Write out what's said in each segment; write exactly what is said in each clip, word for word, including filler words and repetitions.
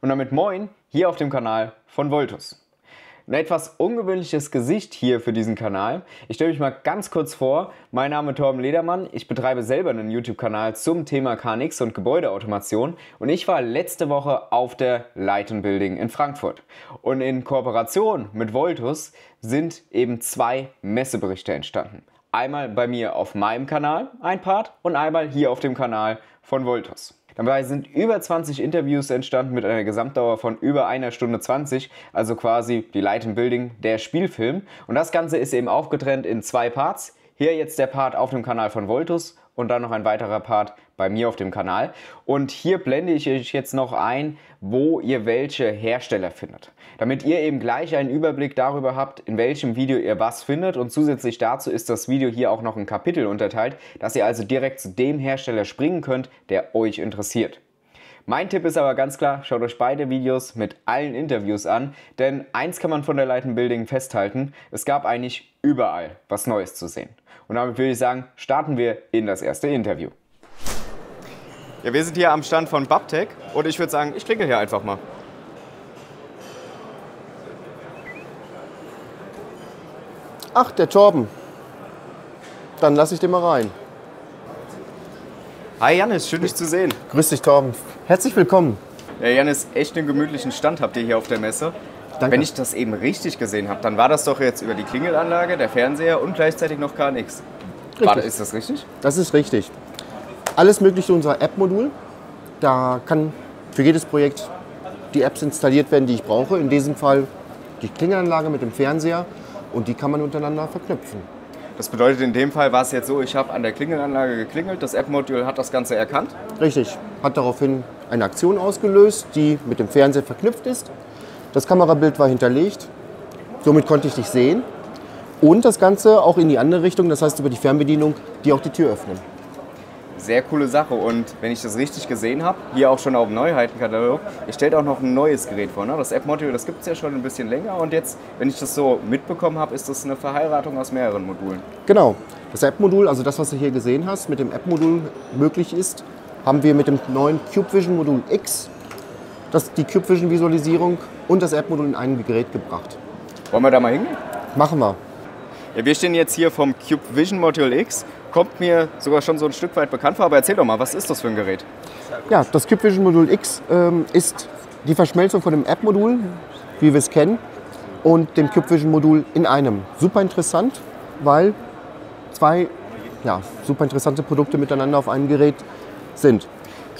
und damit moin hier auf dem Kanal von Voltus. Ein etwas ungewöhnliches Gesicht hier für diesen Kanal. Ich stelle mich mal ganz kurz vor. Mein Name ist Torben Ledermann. Ich betreibe selber einen YouTube-Kanal zum Thema K N X und Gebäudeautomation. Und ich war letzte Woche auf der Light and Building in Frankfurt. Und in Kooperation mit Voltus sind eben zwei Messeberichte entstanden. Einmal bei mir auf meinem Kanal ein Part und einmal hier auf dem Kanal von Voltus. Dabei sind über zwanzig Interviews entstanden mit einer Gesamtdauer von über einer Stunde zwanzig, also quasi die Light and Building, der Spielfilm. Und das Ganze ist eben aufgetrennt in zwei Parts. Hier jetzt der Part auf dem Kanal von Voltus und dann noch ein weiterer Part bei mir auf dem Kanal. Und hier blende ich euch jetzt noch ein, wo ihr welche Hersteller findet, damit ihr eben gleich einen Überblick darüber habt, in welchem Video ihr was findet. Und zusätzlich dazu ist das Video hier auch noch in Kapitel unterteilt, dass ihr also direkt zu dem Hersteller springen könnt, der euch interessiert. Mein Tipp ist aber ganz klar, schaut euch beide Videos mit allen Interviews an, denn eins kann man von der Light and Building festhalten, es gab eigentlich überall was Neues zu sehen. Und damit würde ich sagen, starten wir in das erste Interview. Ja, wir sind hier am Stand von Bab-Tec und ich würde sagen, ich klingel hier einfach mal. Ach, der Torben. Dann lasse ich den mal rein. Hi Janis, schön dich zu sehen. Grüß dich Torben. Herzlich willkommen. Ja, Janis, echt einen gemütlichen Stand habt ihr hier auf der Messe. Danke. Wenn ich das eben richtig gesehen habe, dann war das doch jetzt über die Klingelanlage, der Fernseher und gleichzeitig noch K N X. War, ist das richtig? Das ist richtig. Alles mögliche unser App-Modul. Da kann für jedes Projekt die Apps installiert werden, die ich brauche. In diesem Fall die Klingelanlage mit dem Fernseher und die kann man untereinander verknüpfen. Das bedeutet, in dem Fall war es jetzt so, ich habe an der Klingelanlage geklingelt, das App-Modul hat das Ganze erkannt? Richtig, hat daraufhin eine Aktion ausgelöst, die mit dem Fernseher verknüpft ist. Das Kamerabild war hinterlegt, somit konnte ich dich sehen und das Ganze auch in die andere Richtung, das heißt über die Fernbedienung, die auch die Tür öffnen. Sehr coole Sache und wenn ich das richtig gesehen habe, hier auch schon auf dem Neuheitenkatalog, ihr stellt auch noch ein neues Gerät vor, ne? Das App-Modul, das gibt es ja schon ein bisschen länger und jetzt, wenn ich das so mitbekommen habe, ist das eine Verheiratung aus mehreren Modulen. Genau, das App-Modul, also das, was du hier gesehen hast, mit dem App-Modul möglich ist, haben wir mit dem neuen CubeVision Modul X das, die CubeVision-Visualisierung und das App-Modul in ein Gerät gebracht. Wollen wir da mal hingehen? Machen wir. Ja, wir stehen jetzt hier vom CubeVision Modul X. Kommt mir sogar schon so ein Stück weit bekannt vor, aber erzähl doch mal, was ist das für ein Gerät? Ja, das CubeVision Modul X ähm, ist die Verschmelzung von dem App-Modul, wie wir es kennen, und dem CubeVision Modul in einem. Super interessant, weil zwei ja, super interessante Produkte miteinander auf einem Gerät sind.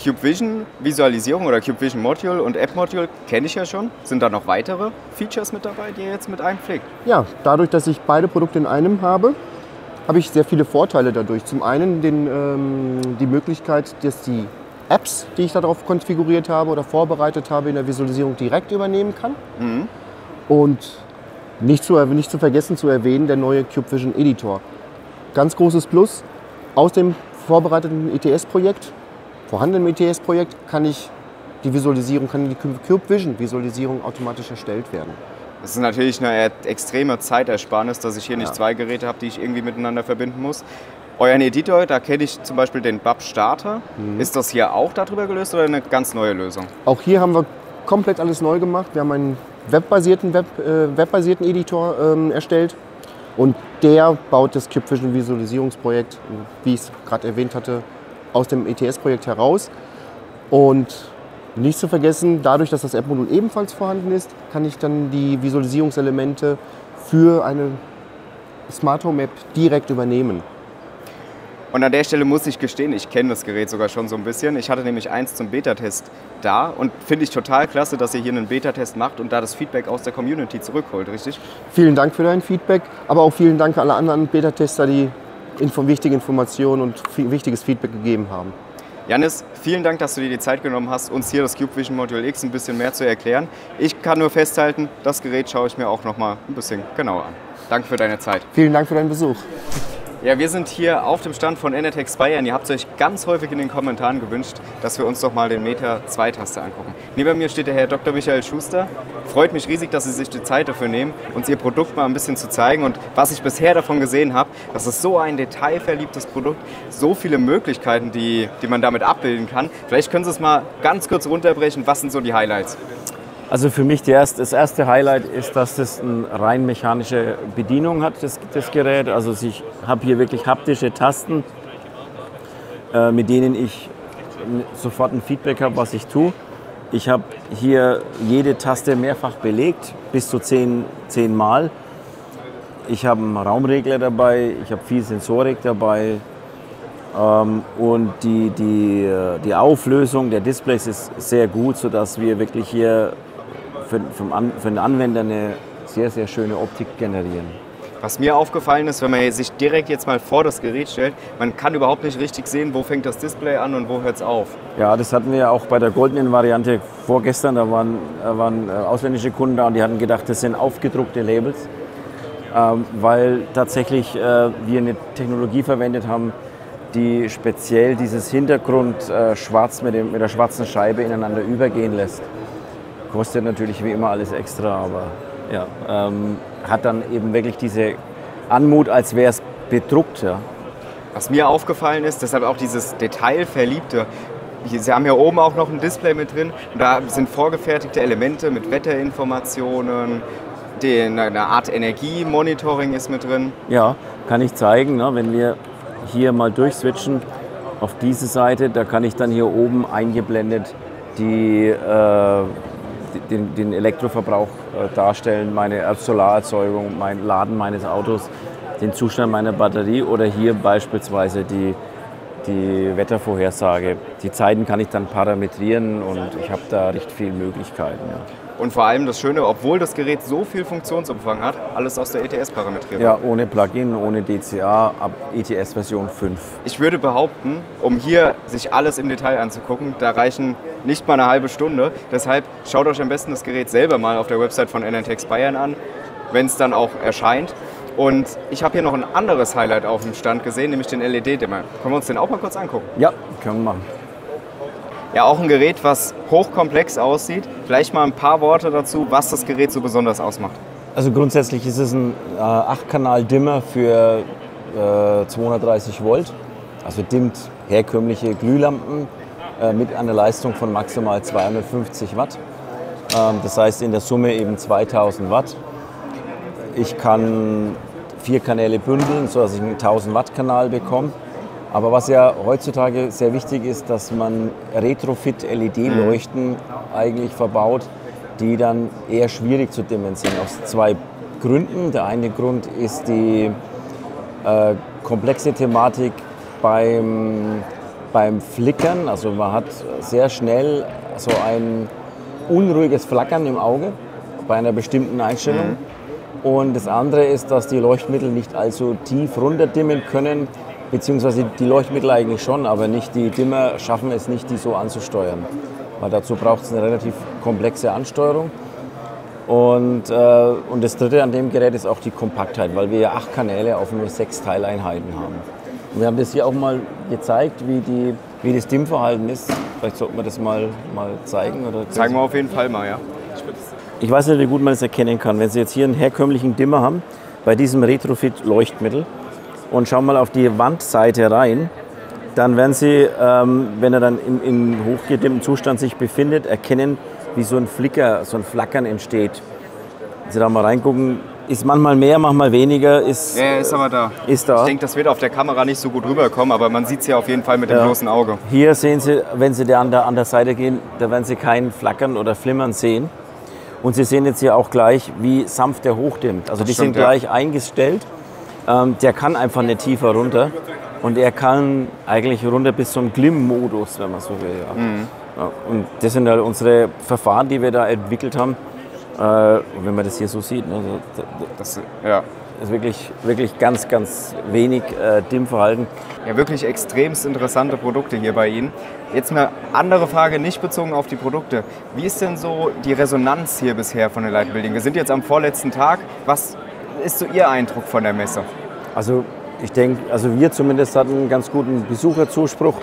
CubeVision Visualisierung oder CubeVision Module und App Module kenne ich ja schon. Sind da noch weitere Features mit dabei, die ihr jetzt mit einpflegt? Ja, dadurch, dass ich beide Produkte in einem habe, habe ich sehr viele Vorteile dadurch. Zum einen den, ähm, die Möglichkeit, dass die Apps, die ich darauf konfiguriert habe oder vorbereitet habe, in der Visualisierung direkt übernehmen kann. Mhm. Und nicht zu, nicht zu vergessen zu erwähnen, der neue CubeVision Editor. Ganz großes Plus. Aus dem vorbereiteten E T S-Projekt, vorhandenem E T S-Projekt, kann ich die Visualisierung, kann die CubeVision-Visualisierung automatisch erstellt werden. Das ist natürlich eine extreme Zeitersparnis, dass ich hier nicht ja. zwei Geräte habe, die ich irgendwie miteinander verbinden muss. Euren Editor, da kenne ich zum Beispiel den Bab Starter. Mhm. Ist das hier auch darüber gelöst oder eine ganz neue Lösung? Auch hier haben wir komplett alles neu gemacht. Wir haben einen webbasierten, Web, äh, webbasierten Editor ähm, erstellt und der baut das CubeVision Visualisierungsprojekt, wie ich es gerade erwähnt hatte, aus dem E T S-Projekt heraus. Und nicht zu vergessen, dadurch, dass das App-Modul ebenfalls vorhanden ist, kann ich dann die Visualisierungselemente für eine Smart Home App direkt übernehmen. Und an der Stelle muss ich gestehen, ich kenne das Gerät sogar schon so ein bisschen. Ich hatte nämlich eins zum Beta-Test da und finde ich total klasse, dass ihr hier einen Beta-Test macht und da das Feedback aus der Community zurückholt, richtig? Vielen Dank für dein Feedback, aber auch vielen Dank an alle anderen Beta-Tester, die wichtige Informationen und wichtiges Feedback gegeben haben. Janis, vielen Dank, dass du dir die Zeit genommen hast, uns hier das CubeVision Modul X ein bisschen mehr zu erklären. Ich kann nur festhalten, das Gerät schaue ich mir auch noch mal ein bisschen genauer an. Danke für deine Zeit. Vielen Dank für deinen Besuch. Ja, wir sind hier auf dem Stand von enertex Bayern. Ihr habt es euch ganz häufig in den Kommentaren gewünscht, dass wir uns doch mal den Meta zwei Taste angucken. Neben mir steht der Herr Doktor Michael Schuster. Freut mich riesig, dass Sie sich die Zeit dafür nehmen, uns Ihr Produkt mal ein bisschen zu zeigen. Und was ich bisher davon gesehen habe, das ist so ein detailverliebtes Produkt, so viele Möglichkeiten, die, die man damit abbilden kann. Vielleicht können Sie es mal ganz kurz runterbrechen. Was sind so die Highlights? Also für mich die erste, das erste Highlight ist, dass das eine rein mechanische Bedienung hat, das, das Gerät. Also ich habe hier wirklich haptische Tasten, äh, mit denen ich sofort ein Feedback habe, was ich tue. Ich habe hier jede Taste mehrfach belegt, bis zu zehn, zehn Mal. Ich habe einen Raumregler dabei, ich habe viel Sensorik dabei. Ähm, und die, die, die Auflösung der Displays ist sehr gut, sodass wir wirklich hier Für, vom An, für den Anwender eine sehr, sehr schöne Optik generieren. Was mir aufgefallen ist, wenn man sich direkt jetzt mal vor das Gerät stellt, man kann überhaupt nicht richtig sehen, wo fängt das Display an und wo hört es auf. Ja, das hatten wir ja auch bei der goldenen Variante vorgestern. Da waren, da waren ausländische Kunden da und die hatten gedacht, das sind aufgedruckte Labels, ähm, weil tatsächlich äh, wir eine Technologie verwendet haben, die speziell dieses Hintergrund äh, schwarz mit, dem, mit der schwarzen Scheibe ineinander übergehen lässt. Kostet natürlich wie immer alles extra, aber ja, ähm, hat dann eben wirklich diese Anmut, als wäre es bedruckt. Ja. Was mir aufgefallen ist, deshalb auch dieses Detailverliebte. Sie haben hier oben auch noch ein Display mit drin. Und da sind vorgefertigte Elemente mit Wetterinformationen, die, eine Art Energiemonitoring ist mit drin. Ja, kann ich zeigen, ne? Wenn wir hier mal durchswitchen auf diese Seite, da kann ich dann hier oben eingeblendet die äh, Den, den Elektroverbrauch äh, darstellen, meine Solarerzeugung, mein Laden meines Autos, den Zustand meiner Batterie oder hier beispielsweise die, die Wettervorhersage. Die Zeiten kann ich dann parametrieren und ich habe da recht viele Möglichkeiten. Ja. Und vor allem das Schöne, obwohl das Gerät so viel Funktionsumfang hat, alles aus der E T S-Parametrierung. Ja, ohne Plugin, ohne D C A, ab E T S Version fünf. Ich würde behaupten, um hier sich alles im Detail anzugucken, da reichen nicht mal eine halbe Stunde. Deshalb schaut euch am besten das Gerät selber mal auf der Website von enertex Bayern an, wenn es dann auch erscheint. Und ich habe hier noch ein anderes Highlight auf dem Stand gesehen, nämlich den L E D-Dimmer. Können wir uns den auch mal kurz angucken? Ja, können wir machen. Ja, auch ein Gerät, was hochkomplex aussieht. Vielleicht mal ein paar Worte dazu, was das Gerät so besonders ausmacht. Also grundsätzlich ist es ein äh, acht Kanal Dimmer für äh, zweihundertdreißig Volt. Also dimmt herkömmliche Glühlampen äh, mit einer Leistung von maximal zweihundertfünfzig Watt. Ähm, das heißt in der Summe eben zweitausend Watt. Ich kann vier Kanäle bündeln, sodass ich einen tausend Watt Kanal bekomme. Aber was ja heutzutage sehr wichtig ist, dass man Retrofit-L E D-Leuchten eigentlich verbaut, die dann eher schwierig zu dimmen sind, aus zwei Gründen. Der eine Grund ist die äh, komplexe Thematik beim, beim Flickern. Also man hat sehr schnell so ein unruhiges Flackern im Auge bei einer bestimmten Einstellung. Und das andere ist, dass die Leuchtmittel nicht allzu tief runterdimmen können, beziehungsweise die Leuchtmittel eigentlich schon, aber nicht die Dimmer schaffen es nicht, die so anzusteuern. Weil dazu braucht es eine relativ komplexe Ansteuerung. Und, äh, und das Dritte an dem Gerät ist auch die Kompaktheit, weil wir ja acht Kanäle auf nur sechs Teileinheiten haben. Und wir haben das hier auch mal gezeigt, wie, die, wie das Dimmverhalten ist. Vielleicht sollten wir das mal, mal zeigen. Oder zeigen wir auf jeden Fall mal, ja. Ich weiß nicht, wie gut man das erkennen kann. Wenn Sie jetzt hier einen herkömmlichen Dimmer haben, bei diesem Retrofit-Leuchtmittel, und schauen mal auf die Wandseite rein, dann werden Sie, ähm, wenn er dann in, in hochgedimmtem Zustand sich befindet, erkennen, wie so ein Flicker, so ein Flackern entsteht. Wenn Sie da mal reingucken, ist manchmal mehr, manchmal weniger. Ist, ja, ist aber da. Ist da. Ich denke, das wird auf der Kamera nicht so gut rüberkommen, aber man sieht es ja auf jeden Fall mit dem ja. bloßen Auge. Hier sehen Sie, wenn Sie an der, an der Seite gehen, da werden Sie kein Flackern oder Flimmern sehen. Und Sie sehen jetzt hier auch gleich, wie sanft der hochdimmt. Also das die stimmt, sind ja. gleich eingestellt. Der kann einfach nicht tiefer runter und er kann eigentlich runter bis zum Glimm-Modus, wenn man so will. Ja. Mhm. Ja, und das sind halt unsere Verfahren, die wir da entwickelt haben. Und wenn man das hier so sieht, ne, so, das ja. ist wirklich, wirklich ganz, ganz wenig äh, Dimmverhalten. Ja, wirklich extremst interessante Produkte hier bei Ihnen. Jetzt eine andere Frage, nicht bezogen auf die Produkte. Wie ist denn so die Resonanz hier bisher von der Light and Building? Wir sind jetzt am vorletzten Tag. Was ist so Ihr Eindruck von der Messe? Also ich denke, also wir zumindest hatten einen ganz guten Besucherzuspruch.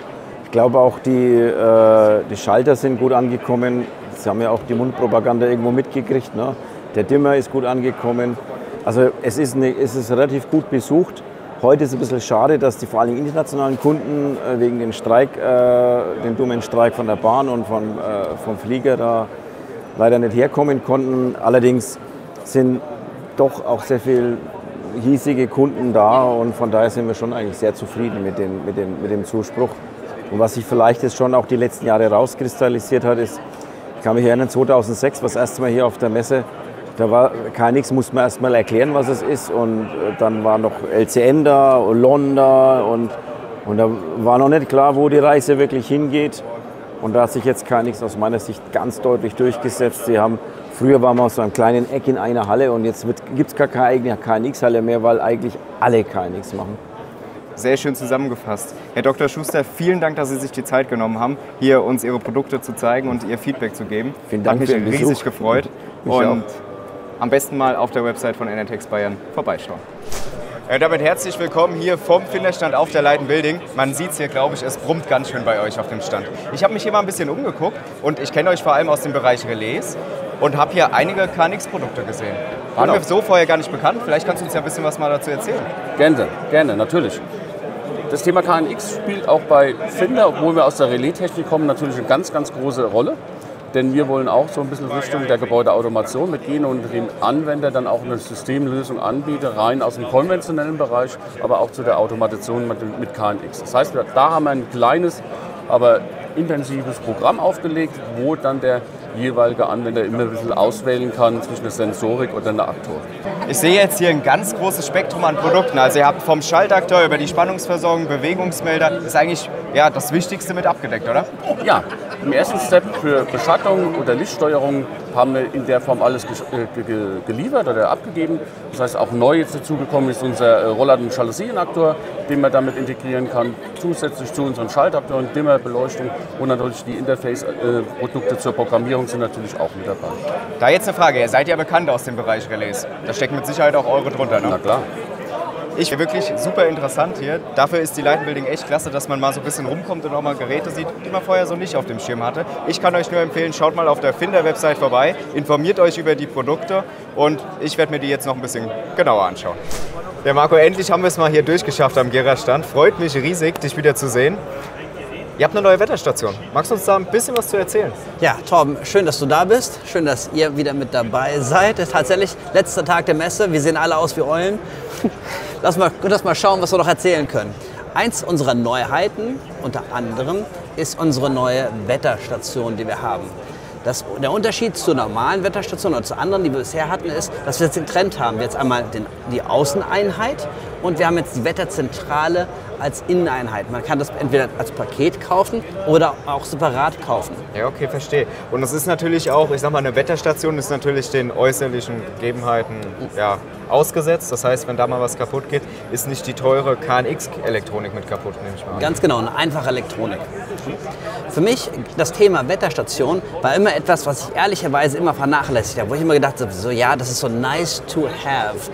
Ich glaube auch, die, äh, die Schalter sind gut angekommen. Sie haben ja auch die Mundpropaganda irgendwo mitgekriegt, ne? Der Dimmer ist gut angekommen. Also es ist, eine, es ist relativ gut besucht. Heute ist es ein bisschen schade, dass die vor allem internationalen Kunden äh, wegen dem Streik, äh, dem dummen Streik von der Bahn und von, äh, vom Flieger da leider nicht herkommen konnten. Allerdings sind doch auch sehr viele hiesige Kunden da und von daher sind wir schon eigentlich sehr zufrieden mit dem, mit dem, mit dem Zuspruch. Und was sich vielleicht jetzt schon auch die letzten Jahre rauskristallisiert hat, ist, ich kann mich erinnern, zweitausendsechs, was erst mal hier auf der Messe, da war K N X, musste man erst mal erklären, was es ist, und dann war noch L C N da, Lon da und, und da war noch nicht klar, wo die Reise wirklich hingeht. Und da hat sich jetzt K N X aus meiner Sicht ganz deutlich durchgesetzt. Sie haben, früher waren wir aus so einem kleinen Eck in einer Halle und jetzt gibt es gar keine eigene K N X-Halle mehr, weil eigentlich alle K N X machen. Sehr schön zusammengefasst. Herr Doktor Schuster, vielen Dank, dass Sie sich die Zeit genommen haben, hier uns Ihre Produkte zu zeigen und Ihr Feedback zu geben. Vielen Dank. Hat mich für riesig gefreut. Mich und auch. Am besten mal auf der Website von enertex Bayern vorbeischauen. Ja, damit herzlich willkommen hier vom Finderstand auf der Light and Building. Man sieht es hier, glaube ich, es brummt ganz schön bei euch auf dem Stand. Ich habe mich hier mal ein bisschen umgeguckt und ich kenne euch vor allem aus dem Bereich Relais und habe hier einige K N X-Produkte gesehen. Waren genau. wir so vorher gar nicht bekannt? Vielleicht kannst du uns ja ein bisschen was mal dazu erzählen. Gerne, gerne, natürlich. Das Thema K N X spielt auch bei Finder, obwohl wir aus der Relais-Technik kommen, natürlich eine ganz, ganz große Rolle. Denn wir wollen auch so ein bisschen Richtung der Gebäudeautomation mitgehen und dem Anwender dann auch eine Systemlösung anbieten, rein aus dem konventionellen Bereich, aber auch zu der Automation mit K N X. Das heißt, da haben wir ein kleines, aber intensives Programm aufgelegt, wo dann der jeweilige Anwender immer ein bisschen auswählen kann zwischen der Sensorik oder einer Aktorik. Ich sehe jetzt hier ein ganz großes Spektrum an Produkten. Also ihr habt vom Schaltakteur über die Spannungsversorgung, Bewegungsmelder, ist eigentlich ja, das Wichtigste mit abgedeckt, oder? Ja, im ersten Step für Beschattung oder Lichtsteuerung haben wir in der Form alles geliefert oder abgegeben. Das heißt, auch neu jetzt dazugekommen ist unser Rollern- und Jalousien-Aktor, den man damit integrieren kann, zusätzlich zu unseren Schaltakteuren, Dimmerbeleuchtung und natürlich die Interface-Produkte zur Programmierung sind natürlich auch mit dabei. Da jetzt eine Frage, ihr seid ja bekannt aus dem Bereich Relais. Da stecken mit Sicherheit auch eure drunter, ne? Na klar. Ich bin wirklich super interessant hier. Dafür ist die Light and Building echt klasse, dass man mal so ein bisschen rumkommt und auch mal Geräte sieht, die man vorher so nicht auf dem Schirm hatte. Ich kann euch nur empfehlen, schaut mal auf der Finder-Website vorbei, informiert euch über die Produkte und ich werde mir die jetzt noch ein bisschen genauer anschauen. Ja Marco, endlich haben wir es mal hier durchgeschafft am Gira-Stand. Freut mich riesig, dich wieder zu sehen. Ihr habt eine neue Wetterstation. Magst du uns da ein bisschen was zu erzählen? Ja, Torben, schön, dass du da bist. Schön, dass ihr wieder mit dabei seid. Tatsächlich, letzter Tag der Messe. Wir sehen alle aus wie Eulen. Lass mal, lass mal schauen, was wir noch erzählen können. Eins unserer Neuheiten, unter anderem, ist unsere neue Wetterstation, die wir haben. Das, der Unterschied zur normalen Wetterstation oder zu anderen, die wir bisher hatten, ist, dass wir jetzt den Trend haben. Wir haben jetzt einmal den, die Außeneinheit und wir haben jetzt die Wetterzentrale als Inneneinheit. Man kann das entweder als Paket kaufen oder auch separat kaufen. Ja, okay, verstehe. Und das ist natürlich auch, ich sag mal, eine Wetterstation ist natürlich den äußerlichen Gegebenheiten ja, ausgesetzt. Das heißt, wenn da mal was kaputt geht, ist nicht die teure K N X-Elektronik mit kaputt, nehme ich mal an. Ganz genau, eine einfache Elektronik. Für mich, das Thema Wetterstation war immer etwas, was ich ehrlicherweise immer vernachlässigt habe, wo ich immer gedacht habe, so ja, das ist so nice to have.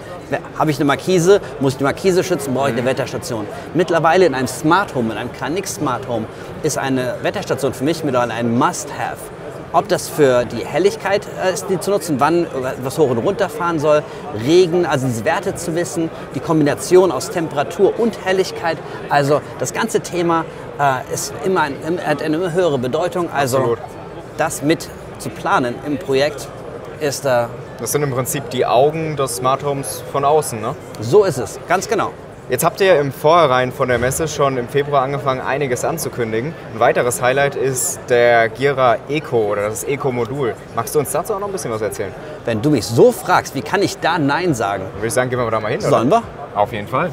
Habe ich eine Markise, muss ich die Markise schützen, brauche ich eine Wetterstation. Mittlerweile in einem Smart Home, in einem K N X Smart Home, ist eine Wetterstation für mich mittlerweile ein Must-Have. Ob das für die Helligkeit ist, die zu nutzen, wann was hoch und runter fahren soll, Regen, also diese Werte zu wissen, die Kombination aus Temperatur und Helligkeit, also das ganze Thema äh, ist immer ein, hat eine immer höhere Bedeutung. Also Absolut. Das mit zu planen im Projekt ist da. Äh, das sind im Prinzip die Augen des Smart Homes von außen, ne? So ist es, ganz genau. Jetzt habt ihr im Vorhinein von der Messe schon im Februar angefangen, einiges anzukündigen. Ein weiteres Highlight ist der Gira Eco oder das Eco-Modul. Magst du uns dazu auch noch ein bisschen was erzählen? Wenn du mich so fragst, wie kann ich da Nein sagen? Dann würde ich sagen, gehen wir da mal hin, oder? Sollen wir? Auf jeden Fall.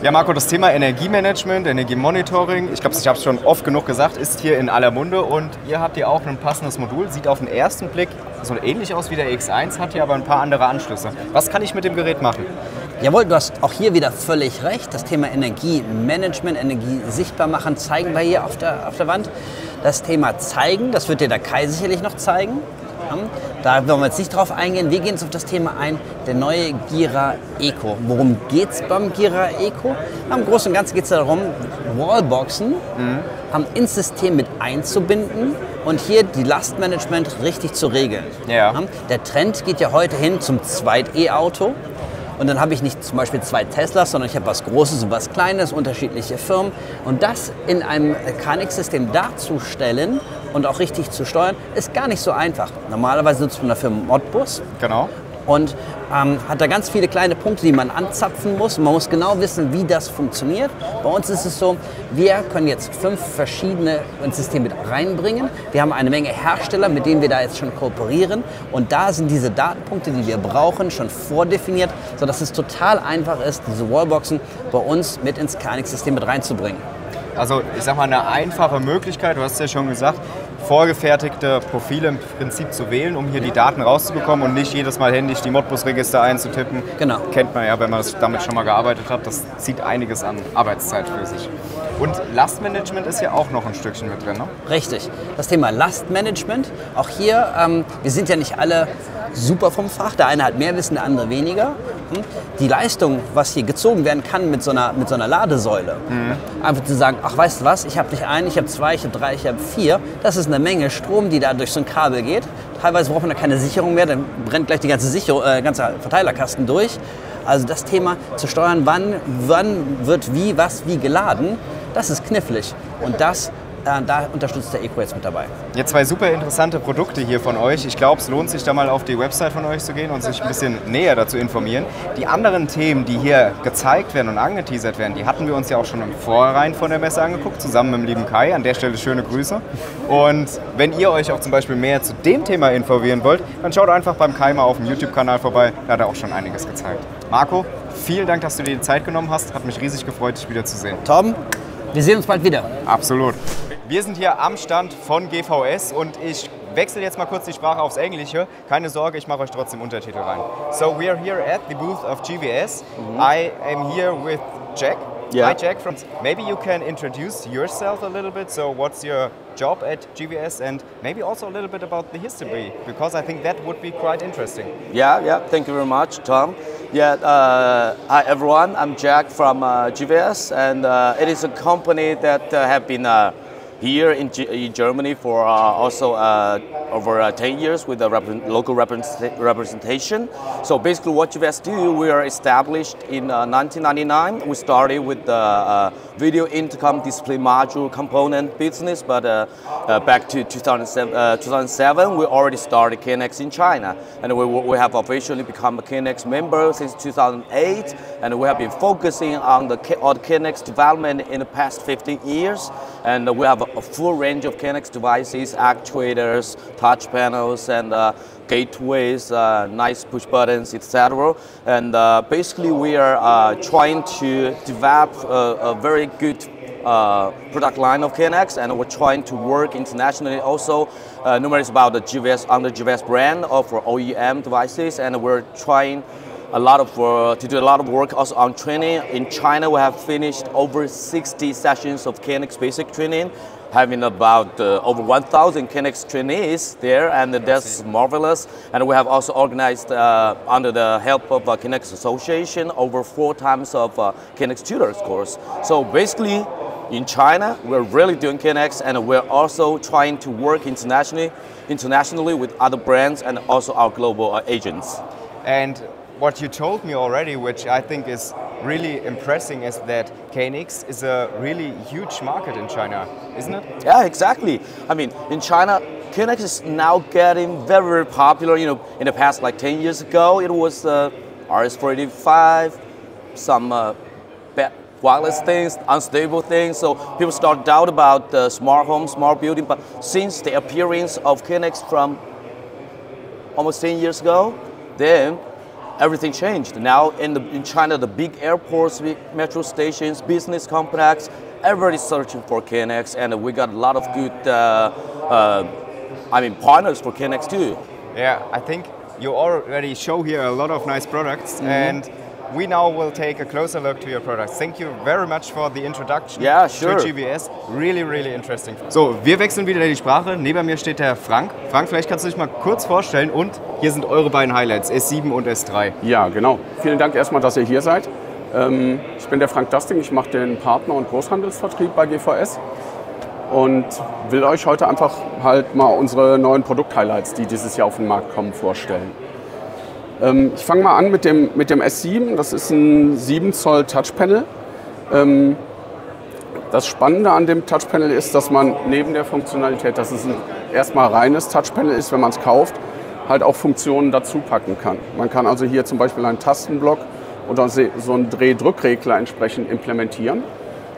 Ja, Marco, das Thema Energiemanagement, Energiemonitoring, ich glaube, ich habe es schon oft genug gesagt, ist hier in aller Munde und ihr habt hier auch ein passendes Modul, sieht auf den ersten Blick so ähnlich aus wie der X eins, hat hier aber ein paar andere Anschlüsse. Was kann ich mit dem Gerät machen? Jawohl, du hast auch hier wieder völlig recht. Das Thema Energiemanagement, Energie sichtbar machen, zeigen wir hier auf der, auf der Wand. Das Thema Zeigen, das wird dir der Kai sicherlich noch zeigen. haben. Da wollen wir jetzt nicht drauf eingehen. Wir gehen jetzt auf das Thema ein, der neue Gira Eco. Worum geht es beim Gira Eco? Im Großen und Ganzen geht es darum, Wallboxen mhm. ins System mit einzubinden und hier die Lastmanagement richtig zu regeln. Ja. Der Trend geht ja heute hin zum Zweit-E-Auto. Und dann habe ich nicht zum Beispiel zwei Teslas, sondern ich habe was Großes und was Kleines, unterschiedliche Firmen. Und das in einem K N X-System darzustellen und auch richtig zu steuern, ist gar nicht so einfach. Normalerweise nutzt man dafür Modbus. Genau. Und ähm, hat da ganz viele kleine Punkte, die man anzapfen muss. Und man muss genau wissen, wie das funktioniert. Bei uns ist es so, wir können jetzt fünf verschiedene ins System mit reinbringen. Wir haben eine Menge Hersteller, mit denen wir da jetzt schon kooperieren. Und da sind diese Datenpunkte, die wir brauchen, schon vordefiniert, sodass es total einfach ist, diese Wallboxen bei uns mit ins K N X-System mit reinzubringen. Also ich sag mal, eine einfache Möglichkeit, du hast es ja schon gesagt, vorgefertigte Profile im Prinzip zu wählen, um hier die Daten rauszubekommen und nicht jedes Mal händisch die Modbus-Register einzutippen. Genau. Kennt man ja, wenn man damit schon mal gearbeitet hat. Das zieht einiges an Arbeitszeit für sich. Und Lastmanagement ist ja auch noch ein Stückchen mit drin, ne? Richtig. Das Thema Lastmanagement, auch hier, ähm, wir sind ja nicht alle super vom Fach. Der eine hat mehr Wissen, der andere weniger. Die Leistung, was hier gezogen werden kann mit so einer, mit so einer Ladesäule, mhm. einfach zu sagen, ach weißt du was, ich habe nicht einen, ich habe zwei, ich habe drei, ich habe vier. Das ist eine Menge Strom, die da durch so ein Kabel geht. Teilweise braucht man da keine Sicherung mehr, dann brennt gleich die ganze, Sicherung, äh, ganze Verteilerkasten durch. Also das Thema zu steuern, wann, wann wird wie, was, wie geladen, das ist knifflig. Und das Da unterstützt der Eco jetzt mit dabei. Jetzt zwei super interessante Produkte hier von euch. Ich glaube, es lohnt sich da mal auf die Website von euch zu gehen und sich ein bisschen näher dazu informieren. Die anderen Themen, die hier gezeigt werden und angeteasert werden, die hatten wir uns ja auch schon im Vorhinein von der Messe angeguckt, zusammen mit dem lieben Kai. An der Stelle schöne Grüße. Und wenn ihr euch auch zum Beispiel mehr zu dem Thema informieren wollt, dann schaut einfach beim Kai mal auf dem YouTube-Kanal vorbei. Da hat er auch schon einiges gezeigt. Marco, vielen Dank, dass du dir die Zeit genommen hast. Hat mich riesig gefreut, dich wiederzusehen. Torben, wir sehen uns bald wieder. Absolut. Wir sind hier am Stand von G V S und ich wechsle jetzt mal kurz die Sprache aufs Englische. Keine Sorge, ich mache euch trotzdem Untertitel rein. So we are here at the booth of G V S. Mm-hmm. I am here with Jack. Yeah. Hi Jack. From, maybe you can introduce yourself a little bit. So what's your job at G V S and maybe also a little bit about the history, because I think that would be quite interesting. Yeah, yeah. Thank you very much, Tom. Yeah, uh, hi everyone. I'm Jack from uh, G V S and uh, it is a company that uh, have been uh, here in, G in Germany for uh, also uh, over uh, ten years with a rep local represent representation. So basically what G V S do, we are established in uh, nineteen ninety-nine. We started with the uh, video intercom display module component business, but uh, uh, back to two thousand seven, uh, two thousand seven, we already started K N X in China. And we, we have officially become a K N X member since two thousand eight. And we have been focusing on the, on the K N X development in the past fifteen years. And we have a full range of K N X devices, actuators, touch panels, and uh, gateways, uh, nice push buttons, et cetera. And uh, basically, we are uh, trying to develop a, a very good uh, product line of K N X, and we're trying to work internationally also. Uh, numerous about the G V S under G V S brand or for O E M devices, and we're trying a lot of uh, to do a lot of work also on training. In China, we have finished over sixty sessions of K N X basic training, having about uh, over one thousand K N X trainees there, and that's marvelous. And we have also organized, uh, under the help of uh, K N X Association, over four times of uh, K N X tutors course. So basically, in China, we're really doing K N X, and we're also trying to work internationally, internationally with other brands and also our global uh, agents. And what you told me already, which I think is really impressive, is that K N X is a really huge market in China, isn't it? Yeah, exactly. I mean, in China, K N X is now getting very, very popular. You know, in the past, like ten years ago, it was uh, R S four eighty-five, some uh, wireless things, unstable things. So people start doubt about uh, smart home, smart building. But since the appearance of K N X from almost ten years ago, then everything changed. Now in, the, in China, the big airports, big metro stations, business complex, everybody's searching for K N X, and we got a lot of good, uh, uh, I mean, partners for K N X too. Yeah, I think you already show here a lot of nice products, mm-hmm. and we now will take a closer look to your products. Thank you very much for the introduction yeah, sure. to G V S. Really, really interesting. So, wir wechseln wieder die Sprache. Neben mir steht der Frank. Frank, vielleicht kannst du dich mal kurz vorstellen und hier sind eure beiden Highlights, S sieben und S drei. Ja, genau. Vielen Dank erstmal, dass ihr hier seid. Ähm, ich bin der Frank Dusting, ich mache den Partner- und Großhandelsvertrieb bei G V S und will euch heute einfach halt mal unsere neuen Produkt-Highlights, die dieses Jahr auf den Markt kommen, vorstellen. Ähm, ich fange mal an mit dem, mit dem S sieben, das ist ein sieben Zoll Touchpanel. Ähm, das Spannende an dem Touchpanel ist, dass man neben der Funktionalität, dass es ein erstmal reines Touchpanel ist, wenn man es kauft, halt auch Funktionen dazu packen kann. Man kann also hier zum Beispiel einen Tastenblock oder so einen Dreh-Drück-Regler entsprechend implementieren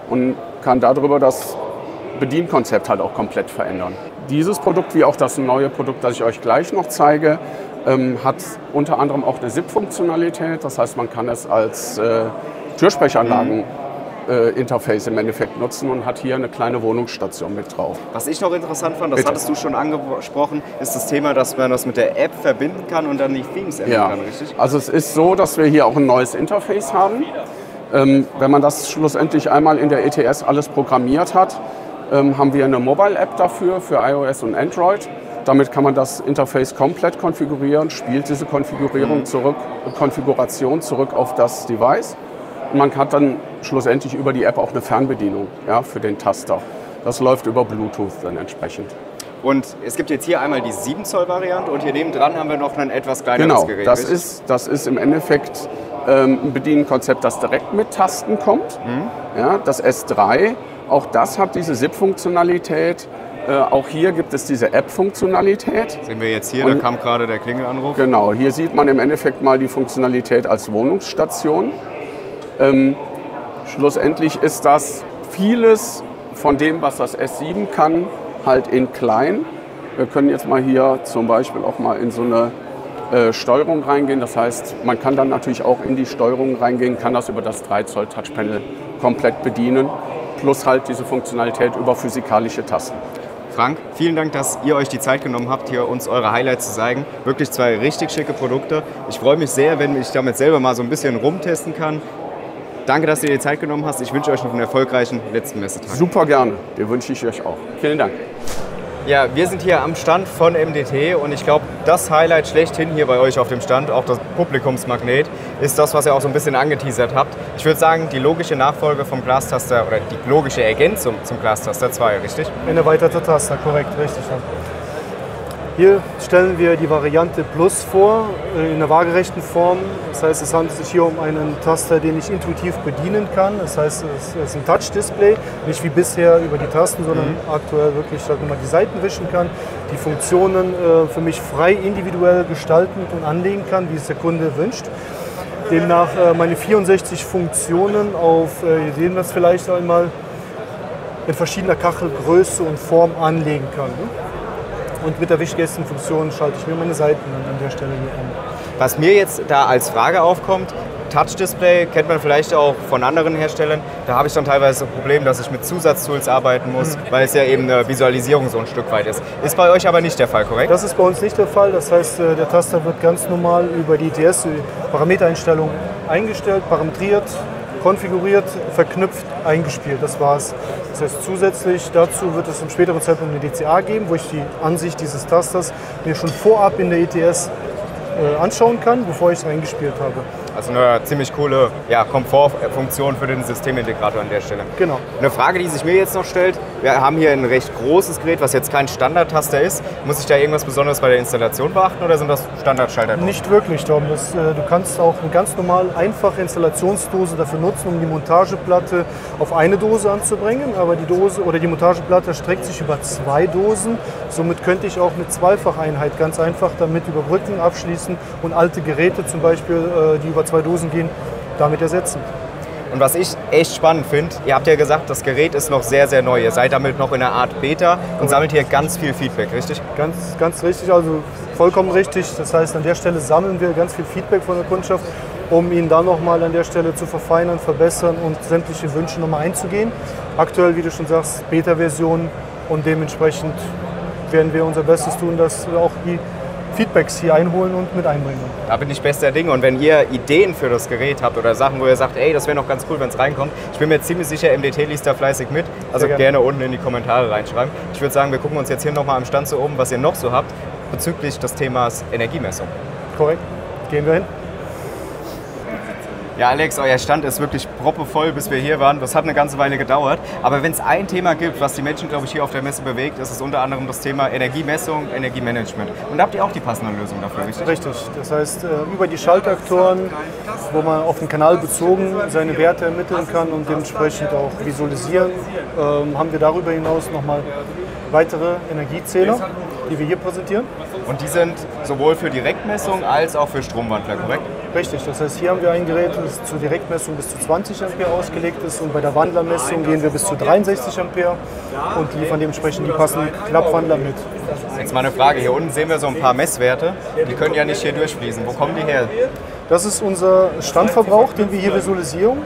und kann darüber das Bedienkonzept halt auch komplett verändern. Dieses Produkt, wie auch das neue Produkt, das ich euch gleich noch zeige, ähm, hat unter anderem auch eine S I P-Funktionalität. Das heißt, man kann es als äh, Türsprechanlagen-Interface äh, im Endeffekt nutzen und hat hier eine kleine Wohnungsstation mit drauf. Was ich noch interessant fand, das Bitte. hattest du schon angesprochen, ist das Thema, dass man das mit der App verbinden kann und dann die Themes ändern ja. kann, richtig? Also es ist so, dass wir hier auch ein neues Interface haben. Ähm, wenn man das schlussendlich einmal in der E T S alles programmiert hat, haben wir eine Mobile-App dafür, für iOS und Android. Damit kann man das Interface komplett konfigurieren, spielt diese Konfigurierung zurück, Konfiguration zurück auf das Device. Und man hat dann schlussendlich über die App auch eine Fernbedienung ja, für den Taster. Das läuft über Bluetooth dann entsprechend. Und es gibt jetzt hier einmal die sieben Zoll-Variante und hier nebendran haben wir noch ein etwas kleineres genau, Gerät. Genau, das ist, das ist im Endeffekt ähm, ein Bedienkonzept, das direkt mit Tasten kommt. Mhm. Ja, das S drei, auch das hat diese S I P-Funktionalität. Äh, auch hier gibt es diese App-Funktionalität. Sehen wir jetzt hier, und, da kam gerade der Klingelanruf. Genau, hier sieht man im Endeffekt mal die Funktionalität als Wohnungsstation. Ähm, schlussendlich ist das vieles von dem, was das S sieben kann, halt in klein. Wir können jetzt mal hier zum Beispiel auch mal in so eine äh, Steuerung reingehen. Das heißt, man kann dann natürlich auch in die Steuerung reingehen, kann das über das drei Zoll Touchpanel komplett bedienen, plus halt diese Funktionalität über physikalische Tasten. Frank, vielen Dank, dass ihr euch die Zeit genommen habt, hier uns eure Highlights zu zeigen. Wirklich zwei richtig schicke Produkte. Ich freue mich sehr, wenn ich damit selber mal so ein bisschen rumtesten kann. Danke, dass ihr die Zeit genommen hast. Ich wünsche euch noch einen erfolgreichen letzten Messetag. Super gerne. Den wünsche ich euch auch. Vielen Dank. Ja, wir sind hier am Stand von M D T und ich glaube, das Highlight schlechthin hier bei euch auf dem Stand, auch das Publikumsmagnet, ist das, was ihr auch so ein bisschen angeteasert habt. Ich würde sagen, die logische Nachfolge vom Glastaster oder die logische Ergänzung zum Glastaster zwei, richtig? Eine weitere Taster, korrekt, richtig. Ja. Hier stellen wir die Variante Plus vor, in einer waagerechten Form. Das heißt, es handelt sich hier um einen Taster, den ich intuitiv bedienen kann. Das heißt, es ist ein Touch-Display, nicht wie bisher über die Tasten, sondern mhm. aktuell wirklich, dass man die Seiten wischen kann, die Funktionen äh, für mich frei individuell gestalten und anlegen kann, wie es der Kunde wünscht. Demnach äh, meine vierundsechzig Funktionen auf, äh, wir sehen das vielleicht einmal, in verschiedener Kachelgröße und Form anlegen kann. Ne? Und mit der wichtigsten Funktion schalte ich mir meine Seiten an der Stelle hier an. Was mir jetzt da als Frage aufkommt, Touch-Display kennt man vielleicht auch von anderen Herstellern. Da habe ich dann teilweise das Problem, dass ich mit Zusatztools arbeiten muss, weil es ja eben eine Visualisierung so ein Stück weit ist. Ist bei euch aber nicht der Fall, korrekt? Das ist bei uns nicht der Fall. Das heißt, der Taster wird ganz normal über die E T S, Parametereinstellung eingestellt, parametriert, konfiguriert, verknüpft, eingespielt. Das war's. Das heißt, zusätzlich dazu wird es im späteren Zeitpunkt eine D C A geben, wo ich die Ansicht dieses Tasters mir schon vorab in der E T S äh, anschauen kann, bevor ich es eingespielt habe. Also eine ziemlich coole ja, Komfortfunktion für den Systemintegrator an der Stelle. Genau. Eine Frage, die sich mir jetzt noch stellt, wir haben hier ein recht großes Gerät, was jetzt kein Standard-Taster ist. Muss ich da irgendwas Besonderes bei der Installation beachten oder sind das Standardschalter? Nicht wirklich, Tom. Das, äh, du kannst auch eine ganz normal einfache Installationsdose dafür nutzen, um die Montageplatte auf eine Dose anzubringen. Aber die Dose oder die Montageplatte streckt sich über zwei Dosen. Somit könnte ich auch mit Zweifacheinheit ganz einfach damit überbrücken, abschließen und alte Geräte zum Beispiel, äh, die über zwei Dosen gehen, damit ersetzen. Und was ich echt spannend finde, ihr habt ja gesagt, das Gerät ist noch sehr, sehr neu. Ihr seid damit noch in einer Art Beta und sammelt hier ganz viel Feedback, richtig? Ganz, ganz richtig, also vollkommen richtig. Das heißt, an der Stelle sammeln wir ganz viel Feedback von der Kundschaft, um ihn dann nochmal an der Stelle zu verfeinern, verbessern und sämtliche Wünsche nochmal einzugehen. Aktuell, wie du schon sagst, Beta-Version und dementsprechend werden wir unser Bestes tun, dass auch die Feedbacks hier einholen und mit einbringen. Da bin ich bester Dinge. Und wenn ihr Ideen für das Gerät habt oder Sachen, wo ihr sagt, ey, das wäre noch ganz cool, wenn es reinkommt, ich bin mir ziemlich sicher, M D T liest da fleißig mit. Also gerne. gerne unten in die Kommentare reinschreiben. Ich würde sagen, wir gucken uns jetzt hier nochmal am Stand so oben, was ihr noch so habt bezüglich des Themas Energiemessung. Korrekt. Gehen wir hin. Ja, Alex, euer Stand ist wirklich proppevoll, bis wir hier waren. Das hat eine ganze Weile gedauert. Aber wenn es ein Thema gibt, was die Menschen, glaube ich, hier auf der Messe bewegt, ist es unter anderem das Thema Energiemessung, Energiemanagement. Und da habt ihr auch die passende Lösung dafür, richtig? Richtig. Das heißt, über die Schaltaktoren, wo man auf den Kanal bezogen seine Werte ermitteln kann und dementsprechend auch visualisieren, haben wir darüber hinaus nochmal weitere Energiezähler, die wir hier präsentieren. Und die sind sowohl für Direktmessung als auch für Stromwandler, korrekt? Richtig, das heißt, hier haben wir ein Gerät, das zur Direktmessung bis zu zwanzig Ampere ausgelegt ist und bei der Wandlermessung gehen wir bis zu dreiundsechzig Ampere und liefern dementsprechend die passenden Klappwandler mit. Jetzt mal eine Frage, hier unten sehen wir so ein paar Messwerte, die können ja nicht hier durchfließen, wo kommen die her? Das ist unser Standverbrauch, den wir hier visualisieren,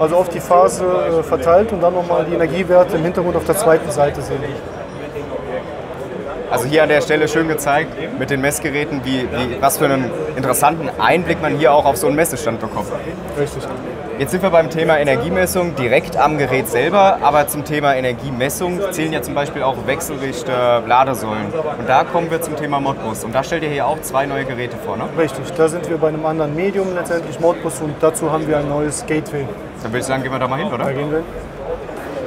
also auf die Phase verteilt und dann nochmal die Energiewerte im Hintergrund auf der zweiten Seite sehen. Also hier an der Stelle schön gezeigt mit den Messgeräten, wie, wie, was für einen interessanten Einblick man hier auch auf so einen Messestand bekommt. Richtig. Jetzt sind wir beim Thema Energiemessung direkt am Gerät selber, aber zum Thema Energiemessung zählen ja zum Beispiel auch Wechselrichter, Ladesäulen. Und da kommen wir zum Thema Modbus. Und da stellt ihr hier auch zwei neue Geräte vor, ne? Richtig, da sind wir bei einem anderen Medium letztendlich Modbus und dazu haben wir ein neues Gateway. Dann würde ich sagen, gehen wir da mal hin, oder? Da gehen wir hin.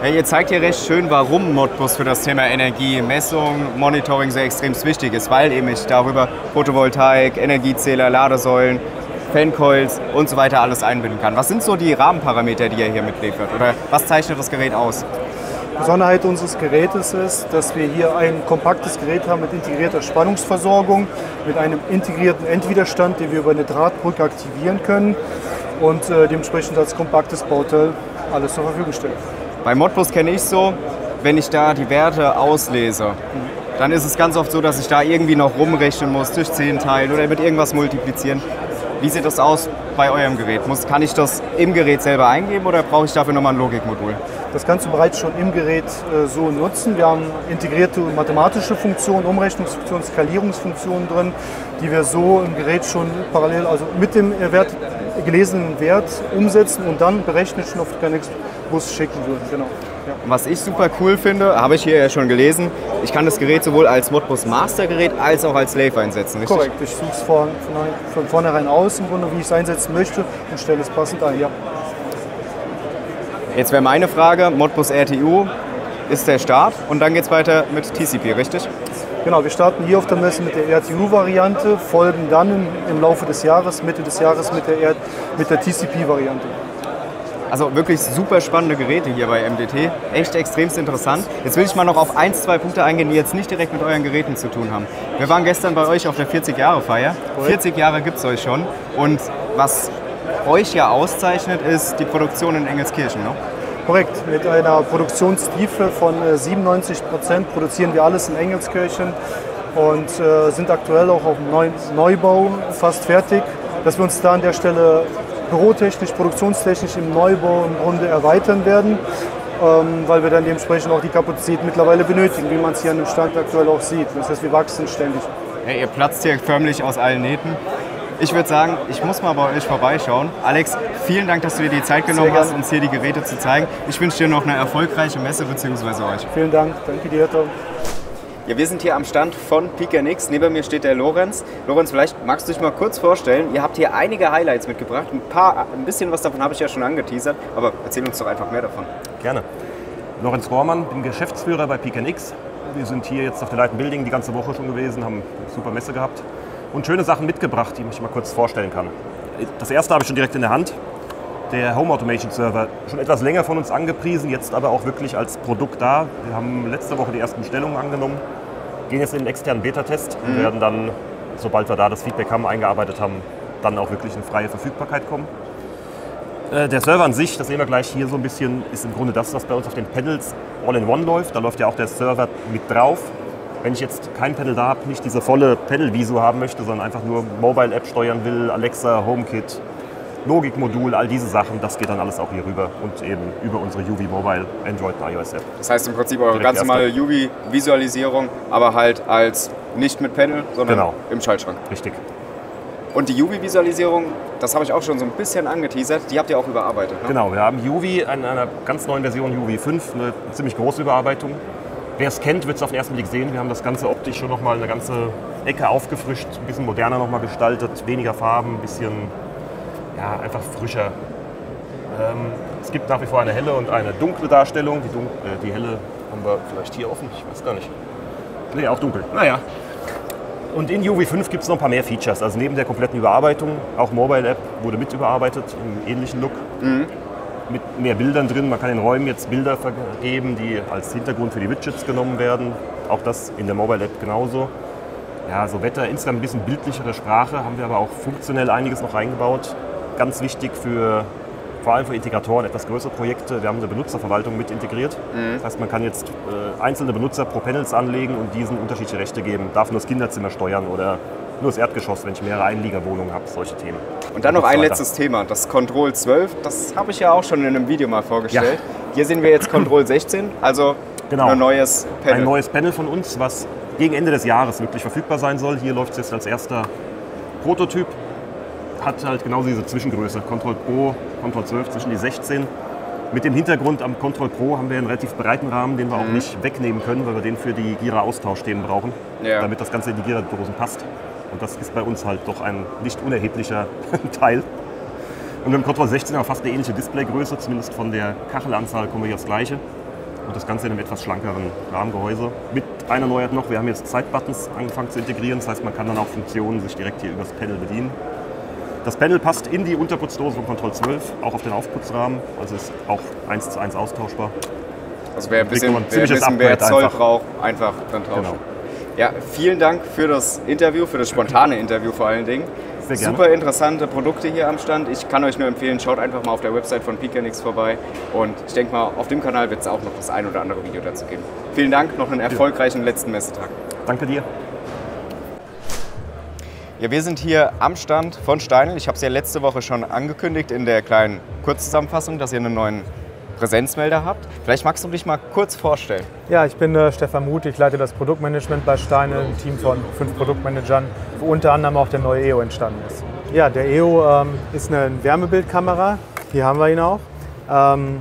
Ja, ihr zeigt hier recht schön, warum Modbus für das Thema Energie, Messung, Monitoring sehr extrem wichtig ist, weil eben ich darüber Photovoltaik, Energiezähler, Ladesäulen, Fancoils und so weiter alles einbinden kann. Was sind so die Rahmenparameter, die ihr hier mitliefert oder was zeichnet das Gerät aus? Die Besonderheit unseres Gerätes ist, dass wir hier ein kompaktes Gerät haben mit integrierter Spannungsversorgung, mit einem integrierten Endwiderstand, den wir über eine Drahtbrücke aktivieren können und äh, dementsprechend als kompaktes Bauteil alles zur Verfügung stellen. Bei Modbus kenne ich so, wenn ich da die Werte auslese, dann ist es ganz oft so, dass ich da irgendwie noch rumrechnen muss, durch zehn teilen oder mit irgendwas multiplizieren. Wie sieht das aus bei eurem Gerät? Muss, kann ich das im Gerät selber eingeben oder brauche ich dafür nochmal ein Logikmodul? Das kannst du bereits schon im Gerät äh, so nutzen. Wir haben integrierte mathematische Funktionen, Umrechnungsfunktionen, Skalierungsfunktionen drin, die wir so im Gerät schon parallel, also mit dem Wert, gelesenen Wert umsetzen und dann berechnet schon auf K N X Bus schicken würden. Genau. Ja. Was ich super cool finde, habe ich hier ja schon gelesen, ich kann das Gerät sowohl als Modbus Master Gerät als auch als Slave einsetzen, richtig? Korrekt, ich suche es von, von vornherein aus, im Grunde, wie ich es einsetzen möchte und stelle es passend ein, ja. Jetzt wäre meine Frage, Modbus R T U ist der Start und dann geht es weiter mit T C P, richtig? Genau, wir starten hier auf der Messe mit der R T U-Variante, folgen dann im, im Laufe des Jahres, Mitte des Jahres mit der, mit der T C P-Variante. Also wirklich super spannende Geräte hier bei M D T, echt extremst interessant. Jetzt will ich mal noch auf ein, zwei Punkte eingehen, die jetzt nicht direkt mit euren Geräten zu tun haben. Wir waren gestern bei euch auf der vierzig-Jahre-Feier, vierzig Jahre gibt es euch schon und was euch ja auszeichnet, ist die Produktion in Engelskirchen, ne? Korrekt, mit einer Produktionstiefe von siebenundneunzig Prozent produzieren wir alles in Engelskirchen und äh, sind aktuell auch auf dem Neubau fast fertig, dass wir uns da an der Stelle bürotechnisch, produktionstechnisch im Neubau im Grunde erweitern werden, ähm, weil wir dann dementsprechend auch die Kapazität mittlerweile benötigen, wie man es hier an dem Stand aktuell auch sieht. Das heißt, wir wachsen ständig. Ja, ihr platzt hier förmlich aus allen Nähten. Ich würde sagen, ich muss mal bei euch vorbeischauen. Alex, vielen Dank, dass du dir die Zeit genommen hast, uns hier die Geräte zu zeigen. Ich wünsche dir noch eine erfolgreiche Messe bzw. euch. Vielen Dank, danke dir, Tom. Ja, wir sind hier am Stand von PEAKnx. Neben mir steht der Lorenz. Lorenz, vielleicht magst du dich mal kurz vorstellen. Ihr habt hier einige Highlights mitgebracht. Ein paar, ein bisschen was davon habe ich ja schon angeteasert, aber erzähl uns doch einfach mehr davon. Gerne. Lorenz Rohrmann, bin Geschäftsführer bei PEAKnx. Wir sind hier jetzt auf der Light and Building die ganze Woche schon gewesen, haben eine super Messe gehabt und schöne Sachen mitgebracht, die ich mal kurz vorstellen kann. Das erste habe ich schon direkt in der Hand. Der Home Automation Server, schon etwas länger von uns angepriesen, jetzt aber auch wirklich als Produkt da. Wir haben letzte Woche die ersten Bestellungen angenommen, gehen jetzt in den externen Beta-Test und mhm. werden dann, sobald wir da das Feedback haben, eingearbeitet haben, dann auch wirklich in freie Verfügbarkeit kommen. Äh, der Server an sich, das sehen wir gleich hier so ein bisschen, ist im Grunde das, was bei uns auf den Panels All-in-One läuft. Da läuft ja auch der Server mit drauf. Wenn ich jetzt kein Panel da habe, nicht diese volle Panel-Visu haben möchte, sondern einfach nur Mobile-App steuern will, Alexa, HomeKit, Logikmodul, all diese Sachen, das geht dann alles auch hier rüber und eben über unsere Juvi Mobile, Android und iOS App. Das heißt im Prinzip eure ganz normale Juvi-Visualisierung, aber halt als Nicht mit Pedal, sondern genau. Im Schaltschrank. Richtig. Und die U V-Visualisierung, das habe ich auch schon so ein bisschen angeteasert, die habt ihr auch überarbeitet, ne? Genau, wir haben U V an einer ganz neuen Version, U V fünf, eine ziemlich große Überarbeitung. Wer es kennt, wird es auf den ersten Blick sehen. Wir haben das Ganze optisch schon nochmal eine ganze Ecke aufgefrischt, ein bisschen moderner nochmal gestaltet, weniger Farben, ein bisschen, ja, einfach frischer. Ähm, es gibt nach wie vor eine helle und eine dunkle Darstellung. Die, Dun äh, die helle haben wir vielleicht hier offen, ich weiß gar nicht. Nee, auch dunkel. Naja. Und in U V fünf gibt es noch ein paar mehr Features. Also neben der kompletten Überarbeitung, auch Mobile App wurde mit überarbeitet, im ähnlichen Look. Mhm. Mit mehr Bildern drin. Man kann den Räumen jetzt Bilder vergeben, die als Hintergrund für die Widgets genommen werden. Auch das in der Mobile App genauso. Ja, so Wetter, insgesamt ein bisschen bildlichere Sprache. Haben wir aber auch funktionell einiges noch reingebaut. Ganz wichtig für, vor allem für Integratoren, etwas größere Projekte. Wir haben eine Benutzerverwaltung mit integriert. Mhm. Das heißt, man kann jetzt äh, einzelne Benutzer pro Panels anlegen und diesen unterschiedliche Rechte geben. Darf nur das Kinderzimmer steuern oder nur das Erdgeschoss, wenn ich mehrere Einliegerwohnungen habe, solche Themen. Und dann noch ein letztes Thema, das Control zwölf. Das habe ich ja auch schon in einem Video mal vorgestellt. Ja. Hier sehen wir jetzt Control sechzehn, also genau. ein neues Panel. Ein neues Panel von uns, was gegen Ende des Jahres wirklich verfügbar sein soll. Hier läuft es jetzt als erster Prototyp. Hat halt genauso diese Zwischengröße, Control Pro, Control zwölf, zwischen die sechzehn. Mit dem Hintergrund am Control Pro haben wir einen relativ breiten Rahmen, den wir mhm. auch nicht wegnehmen können, weil wir den für die Gira-Austauschthemen brauchen, ja. damit das Ganze in die Gira-Dosen passt. Und das ist bei uns halt doch ein nicht unerheblicher Teil. Und im Control sechzehn haben wir fast eine ähnliche Displaygröße, zumindest von der Kachelanzahl kommen wir hier aufs Gleiche. Und das Ganze in einem etwas schlankeren Rahmengehäuse. Mit einer Neuheit noch, wir haben jetzt Zeitbuttons angefangen zu integrieren, das heißt, man kann dann auch Funktionen sich direkt hier über das Panel bedienen. Das Panel passt in die Unterputzdose von Control zwölf, auch auf den Aufputzrahmen, also ist auch eins zu eins austauschbar. Also wer ein bisschen, wer, wissen, wer Zoll einfach. braucht, einfach dann tauschen. Genau. Ja, vielen Dank für das Interview, für das spontane Interview vor allen Dingen. Sehr gerne. Super interessante Produkte hier am Stand. Ich kann euch nur empfehlen, schaut einfach mal auf der Website von PEAKnx vorbei. Und ich denke mal, auf dem Kanal wird es auch noch das ein oder andere Video dazu geben. Vielen Dank, noch einen erfolgreichen ja. letzten Messetag. Danke dir. Ja, wir sind hier am Stand von Steinel. Ich habe es ja letzte Woche schon angekündigt in der kleinen Kurzzusammenfassung, dass ihr einen neuen Präsenzmelder habt. Vielleicht magst du dich mal kurz vorstellen. Ja, ich bin äh, Stefan Muth, ich leite das Produktmanagement bei Steinel, ein Team von fünf Produktmanagern, wo unter anderem auch der neue E O entstanden ist. Ja, der E O ähm, ist eine Wärmebildkamera, hier haben wir ihn auch. Ähm,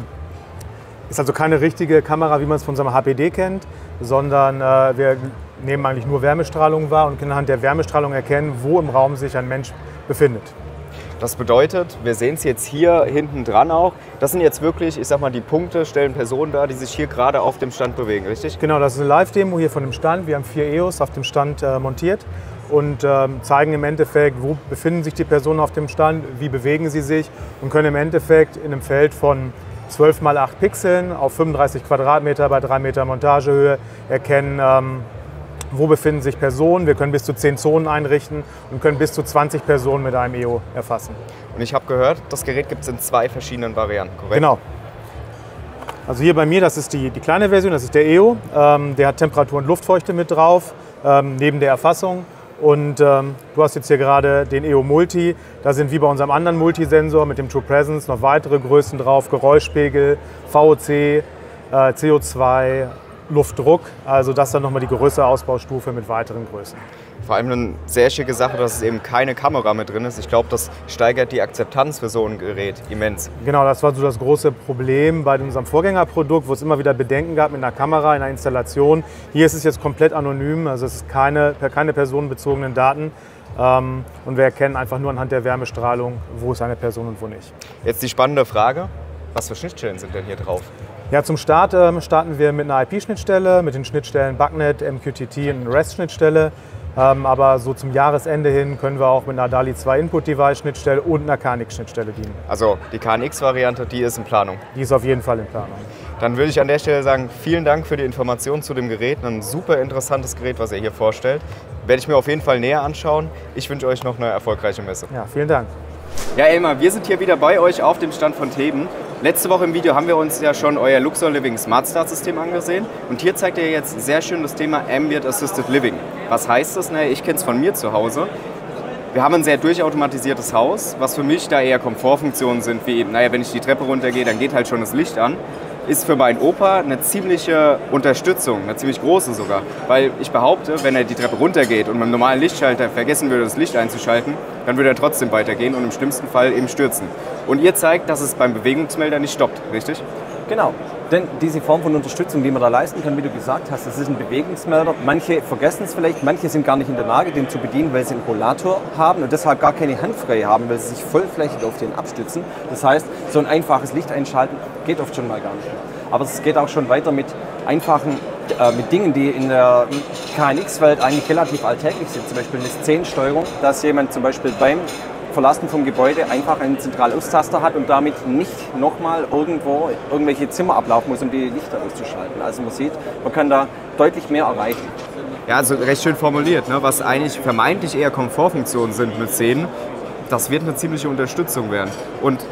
ist also keine richtige Kamera, wie man es von unserem H P D kennt, sondern äh, wir nehmen eigentlich nur Wärmestrahlung wahr und können anhand der Wärmestrahlung erkennen, wo im Raum sich ein Mensch befindet. Das bedeutet, wir sehen es jetzt hier hinten dran auch, das sind jetzt wirklich, ich sag mal, die Punkte, stellen Personen dar, die sich hier gerade auf dem Stand bewegen, richtig? Genau, das ist eine Live-Demo hier von dem Stand. Wir haben vier E Os auf dem Stand äh, montiert und äh, zeigen im Endeffekt, wo befinden sich die Personen auf dem Stand, wie bewegen sie sich und können im Endeffekt in einem Feld von zwölf mal acht Pixeln auf fünfunddreißig Quadratmeter bei drei Meter Montagehöhe erkennen, ähm, wo befinden sich Personen. Wir können bis zu zehn Zonen einrichten und können bis zu zwanzig Personen mit einem E O erfassen. Und ich habe gehört, das Gerät gibt es in zwei verschiedenen Varianten, korrekt? Genau. Also hier bei mir, das ist die, die kleine Version, das ist der E O. Ähm, der hat Temperatur und Luftfeuchte mit drauf, ähm, neben der Erfassung. Und ähm, du hast jetzt hier gerade den E O Multi. Da sind wie bei unserem anderen Multisensor mit dem True Presence noch weitere Größen drauf. Geräuschpegel, V O C, äh, C O zwei, Luftdruck, also das dann nochmal die größere Ausbaustufe mit weiteren Größen. Vor allem eine sehr schicke Sache, dass es eben keine Kamera mit drin ist. Ich glaube, das steigert die Akzeptanz für so ein Gerät immens. Genau, das war so das große Problem bei unserem Vorgängerprodukt, wo es immer wieder Bedenken gab mit einer Kamera, in einer Installation. Hier ist es jetzt komplett anonym, also es ist keine, keine personenbezogenen Daten. Und wir erkennen einfach nur anhand der Wärmestrahlung, wo ist eine Person und wo nicht. Jetzt die spannende Frage, was für Schnittstellen sind denn hier drauf? Ja, zum Start ähm, starten wir mit einer I P-Schnittstelle, mit den Schnittstellen Bugnet, M Q T T und REST-Schnittstelle. Ähm, aber so zum Jahresende hin können wir auch mit einer DALI zwei Input-Device-Schnittstelle und einer K N X-Schnittstelle dienen. Also die K N X-Variante, die ist in Planung? Die ist auf jeden Fall in Planung. Dann würde ich an der Stelle sagen, vielen Dank für die Informationen zu dem Gerät. Ein super interessantes Gerät, was ihr hier vorstellt. Werde ich mir auf jeden Fall näher anschauen. Ich wünsche euch noch eine erfolgreiche Messe. Ja, vielen Dank. Ja, Elmar, wir sind hier wieder bei euch auf dem Stand von Theben. Letzte Woche im Video haben wir uns ja schon euer Luxor Living Smart Start System angesehen und hier zeigt ihr jetzt sehr schön das Thema Ambient Assisted Living. Was heißt das? Naja, ich kenne es von mir zu Hause. Wir haben ein sehr durchautomatisiertes Haus, was für mich da eher Komfortfunktionen sind, wie eben, naja, wenn ich die Treppe runtergehe, dann geht halt schon das Licht an. ist für meinen Opa eine ziemliche Unterstützung, eine ziemlich große sogar. Weil ich behaupte, wenn er die Treppe runtergeht und mit dem normalen Lichtschalter vergessen würde, das Licht einzuschalten, dann würde er trotzdem weitergehen und im schlimmsten Fall eben stürzen. Und ihr zeigt, dass es beim Bewegungsmelder nicht stoppt, richtig? Genau, denn diese Form von Unterstützung, die man da leisten kann, wie du gesagt hast, das ist ein Bewegungsmelder. Manche vergessen es vielleicht, manche sind gar nicht in der Lage, den zu bedienen, weil sie einen Rollator haben und deshalb gar keine Hand frei haben, weil sie sich vollflächig auf den abstützen. Das heißt, so ein einfaches Licht einschalten geht oft schon mal gar nicht mehr. Aber es geht auch schon weiter mit einfachen äh, mit Dingen, die in der K N X-Welt eigentlich relativ alltäglich sind. Zum Beispiel eine zehn-Steuerung, dass jemand zum Beispiel beim Verlassen vom Gebäude einfach einen Zentralaus-Taster hat und damit nicht nochmal irgendwo irgendwelche Zimmer ablaufen muss, um die Lichter auszuschalten. Also man sieht, man kann da deutlich mehr erreichen. Ja, also recht schön formuliert, ne? Was eigentlich vermeintlich eher Komfortfunktionen sind mit Szenen, das wird eine ziemliche Unterstützung werden. Und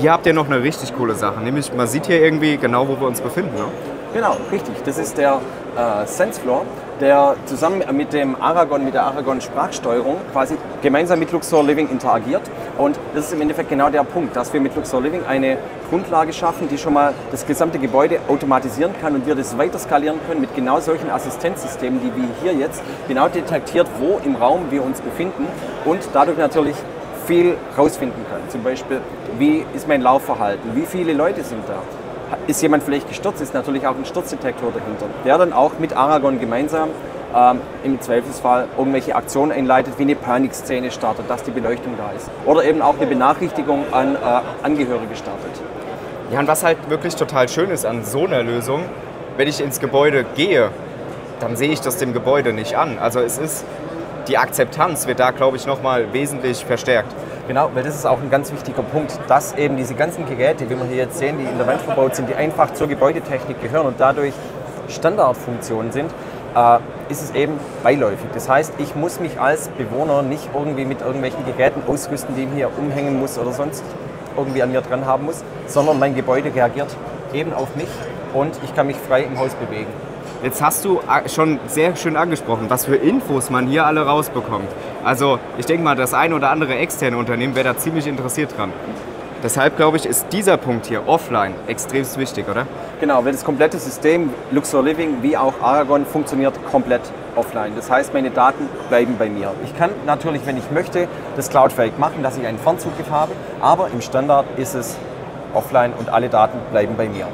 hier habt ihr noch eine richtig coole Sache, nämlich man sieht hier irgendwie genau, wo wir uns befinden. Ne? Genau, richtig. Das ist der äh, Sensefloor, der zusammen mit dem Aragon, mit der Aragon-Sprachsteuerung quasi gemeinsam mit Luxor Living interagiert. Und das ist im Endeffekt genau der Punkt, dass wir mit Luxor Living eine Grundlage schaffen, die schon mal das gesamte Gebäude automatisieren kann und wir das weiter skalieren können mit genau solchen Assistenzsystemen, die wir hier jetzt genau detektiert, wo im Raum wir uns befinden und dadurch natürlich viel rausfinden können. Zum Beispiel, wie ist mein Laufverhalten, wie viele Leute sind da? Ist jemand vielleicht gestürzt, ist natürlich auch ein Sturzdetektor dahinter, der dann auch mit Aragon gemeinsam ähm, im Zweifelsfall irgendwelche Aktionen einleitet, wie eine Panikszene startet, dass die Beleuchtung da ist. Oder eben auch eine Benachrichtigung an äh, Angehörige startet. Ja, und was halt wirklich total schön ist an so einer Lösung, wenn ich ins Gebäude gehe, dann sehe ich das dem Gebäude nicht an. Also es ist, die Akzeptanz wird da, glaube ich, nochmal wesentlich verstärkt. Genau, weil das ist auch ein ganz wichtiger Punkt, dass eben diese ganzen Geräte, wie wir hier jetzt sehen, die in der Wand verbaut sind, die einfach zur Gebäudetechnik gehören und dadurch Standardfunktionen sind, äh, ist es eben beiläufig. Das heißt, ich muss mich als Bewohner nicht irgendwie mit irgendwelchen Geräten ausrüsten, die ich hier umhängen muss oder sonst irgendwie an mir dran haben muss, sondern mein Gebäude reagiert eben auf mich und ich kann mich frei im Haus bewegen. Jetzt hast du schon sehr schön angesprochen, was für Infos man hier alle rausbekommt. Also ich denke mal, das ein oder andere externe Unternehmen wäre da ziemlich interessiert dran. Deshalb glaube ich, ist dieser Punkt hier offline extremst wichtig, oder? Genau, weil das komplette System Luxor Living wie auch Aragon funktioniert komplett offline. Das heißt, meine Daten bleiben bei mir. Ich kann natürlich, wenn ich möchte, das cloudfähig machen, dass ich einen Fernzugriff habe, aber im Standard ist es offline und alle Daten bleiben bei mir.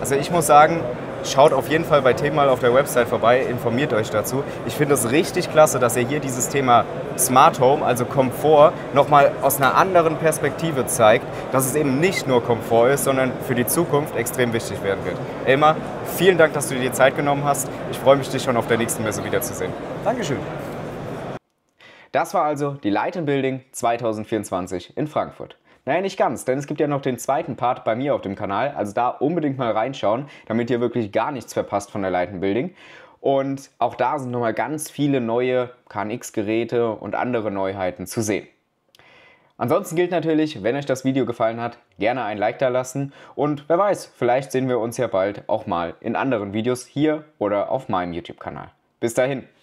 Also ich muss sagen, schaut auf jeden Fall bei T-Mal auf der Website vorbei, informiert euch dazu. Ich finde es richtig klasse, dass ihr hier dieses Thema Smart Home, also Komfort, nochmal aus einer anderen Perspektive zeigt, dass es eben nicht nur Komfort ist, sondern für die Zukunft extrem wichtig werden wird. Elmar, vielen Dank, dass du dir die Zeit genommen hast. Ich freue mich, dich schon auf der nächsten Messe wiederzusehen. Dankeschön. Das war also die Light and Building zwanzig vierundzwanzig in Frankfurt. Naja, nicht ganz, denn es gibt ja noch den zweiten Part bei mir auf dem Kanal, also da unbedingt mal reinschauen, damit ihr wirklich gar nichts verpasst von der Light and Building. Und auch da sind nochmal ganz viele neue K N X-Geräte und andere Neuheiten zu sehen. Ansonsten gilt natürlich, wenn euch das Video gefallen hat, gerne ein Like da lassen und wer weiß, vielleicht sehen wir uns ja bald auch mal in anderen Videos hier oder auf meinem YouTube-Kanal. Bis dahin!